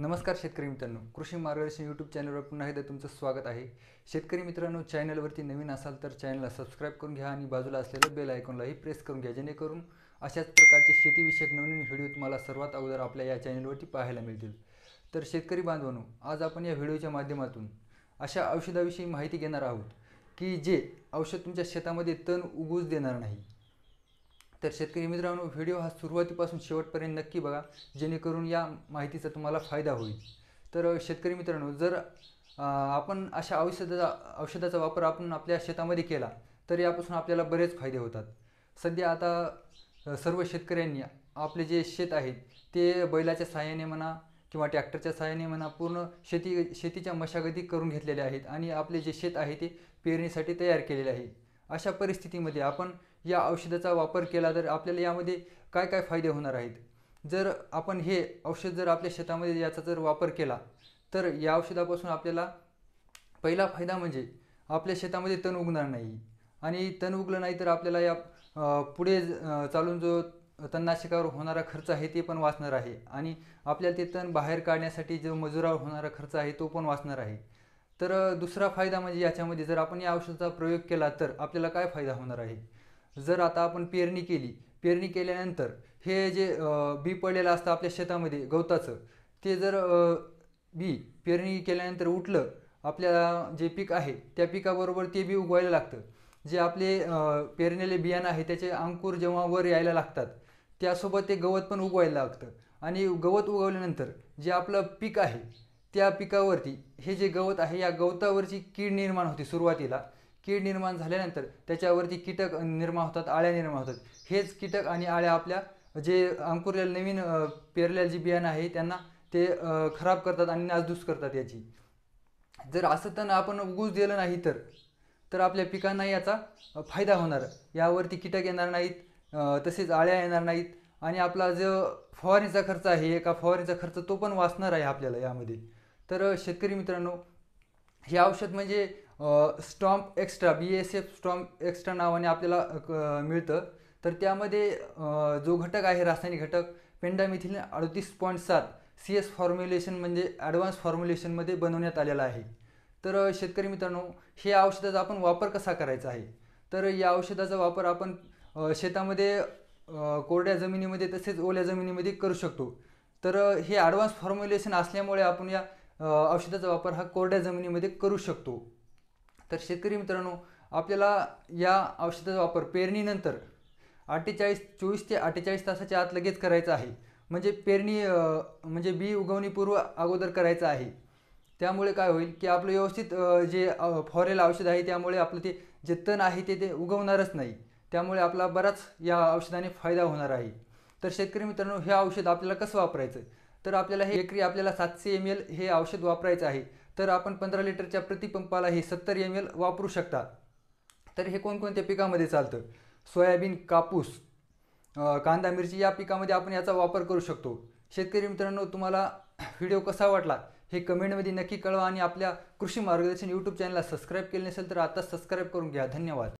नमस्कार शेतकरी मित्रांनो, कृषि मार्गदर्शन यूट्यूब चॅनलवर पुन्हा एकदा तुमचं स्वागत आहे। शेतकरी मित्रांनो, चॅनलवरती नवीन असाल तर चॅनलला सबस्क्राइब करून घ्या आणि बाजूला असलेलं बेल आयकॉनलाही प्रेस करून घ्या, जेणेकरून अशाच प्रकारचे शेतीविषयक नवीन व्हिडिओ तुम्हाला सर्वात अगोदर आपल्या या चॅनलवरती पाहायला मिळतील। तर शेतकरी बांधवांनो, आज आपण या व्हिडिओच्या माध्यमातून अशा औषधाविषयी माहिती घेणार आहोत की जे औषध तुमच्या शेतामध्ये तण उगवूच देणार नाही। तर शेतकरी मित्रांनो, व्हिडिओ हा सुरुवातीपासून शेवटपर्यंत नक्की बघा, जेणेकरून या माहितीचा तुम्हाला फायदा होईल। तर शेतकरी मित्रांनो, जर आपण अशा औषधाचा वापर आपण आपल्या शेतामध्ये केला तर यापासून आपल्याला बरेच फायदे होतात। सध्या आता सर्व शेतकऱ्यांनी आपले जे शेत आहेत ते बैलाच्या सहाय्याने म्हणा किंवा ट्रॅक्टरच्या सहाय्याने म्हणा पूर्ण शेतीच्या मशागती करून घेतलेल्या आहेत आणि आपले जे शेत आहे ते पेरणीसाठी तयार केलेले आहे। अशा परिस्थितीमध्ये आपण या औषधाचा वापर केला तर आपल्याला यामध्ये काय काय फायदे होणार आहेत। जर आपण हे औषध जर आपल्या शेतामध्ये याचा जर वापर केला तर या औषधापासून आपल्याला पहिला फायदा म्हणजे आपल्या शेतामध्ये तण उगणार नाही, आणि तण उगलं नाही तर आपल्याला या पुढे चालून जो तणनाशकावर होणारा खर्च आहे ते पण वाचणार आहे, आणि आपल्याला ते तण बाहेर काढण्यासाठी जो मजुरावर होणारा खर्च आहे तो पण वाचणार आहे। तर दुसरा फायदा म्हणजे याच्यामध्ये जर आपण या औषधाचा प्रयोग केला तर आपल्याला काय फायदा होणार आहे। जर आता आपण पेरणी केल्यानंतर हे जे बी पडलेलं असतं आपल्या शेतामध्ये गवताचं, ते जर बी पेरणी केल्यानंतर उठलं आपल्या जे पीक आहे त्या पिकाबरोबर ते बी उगवायला लागतं। जे आपले पेरलेले बियाणं आहे त्याचे अंकुर जेव्हा वर यायला लागतात त्यासोबत ते गवत पण उगवायला लागतं, आणि गवत उगवल्यानंतर जे आपलं पीक आहे त्या पिकावरती हे जे गवत आहे या गवतावरची कीड निर्माण होते। सुरुवातीला कीड निर्माण झाल्यानंतर त्याच्यावरती कीटक निर्माण होतात, आळ्या निर्माण होतात। हेच कीटक आणि आळ्या आपल्या जे अंकुरलेले नवीन पेरलेले जी बियाणं आहे त्यांना ते खराब करतात आणि नासधूस करतात याची। जर असं तण आपण उगवूच दिलं नाही तर आपल्या पिकांना याचा फायदा होणार, यावरती कीटक येणार नाहीत, तसेच आळ्या येणार नाहीत, आणि आपला जो फवारणीचा खर्च आहे एका फवारणीचा खर्च तो पण वाचणार आहे आपल्याला यामध्ये। तर शेतकरी मित्रांनो, हे औषध म्हणजे Stomp extra BASF Stomp extra नावाने आपल्याला मिळतं। तर त्यामध्ये जो घटक आहे रासायनिक घटक पेंडामिथिलिन 38.7 CS फॉर्म्युलेशन म्हणजे ॲडव्हान्स फॉर्म्युलेशनमध्ये बनवण्यात आलेला आहे। तर शेतकरी मित्रांनो, हे औषधाचा आपण वापर कसा करायचा आहे, तर या औषधाचा वापर आपण शेतामध्ये कोरड्या जमिनीमध्ये तसेच ओल्या जमिनीमध्ये करू शकतो। तर हे ॲडव्हान्स फॉर्म्युलेशन असल्यामुळे आपण या औषधाचा वापर हा कोरड्या जमिनीमध्ये करू शकतो। तर शेतकरी मित्रांनो, आपल्याला या औषधाचा वापर पेरणीनंतर 24 ते 48 तासाच्या आत लगेच करायचा आहे, म्हणजे बी उगवणीपूर्व अगोदर करायचं आहे। त्यामुळे काय होईल की आपलं व्यवस्थित जे फवारेल औषध आहे त्यामुळे आपलं ते जे तण आहे ते उगवणारच नाही, त्यामुळे आपला बराच या औषधाने फायदा होणार आहे। तर शेतकरी मित्रांनो, हे औषध आपल्याला कसं वापरायचं, तर आपल्याला हे एकरी आपल्याला 700 ml हे औषध वापरायचं आहे। तर आपण 15 लिटरच्या प्रतिपंपाला हे 70 ml वापरू शकता। तर हे कोणकोणत्या पिकामध्ये चालतं, सोयाबीन, कापूस, कांदा, मिरची या पिकामध्ये आपण याचा वापर करू शकतो। शेतकरी मित्रांनो, तुम्हाला व्हिडिओ कसा वाटला हे कमेंटमध्ये नक्की कळवा, आणि आपल्या कृषी मार्गदर्शन यूट्यूब चॅनलला सबस्क्राईब केले नसेल तर आता सबस्क्राईब करून घ्या। धन्यवाद।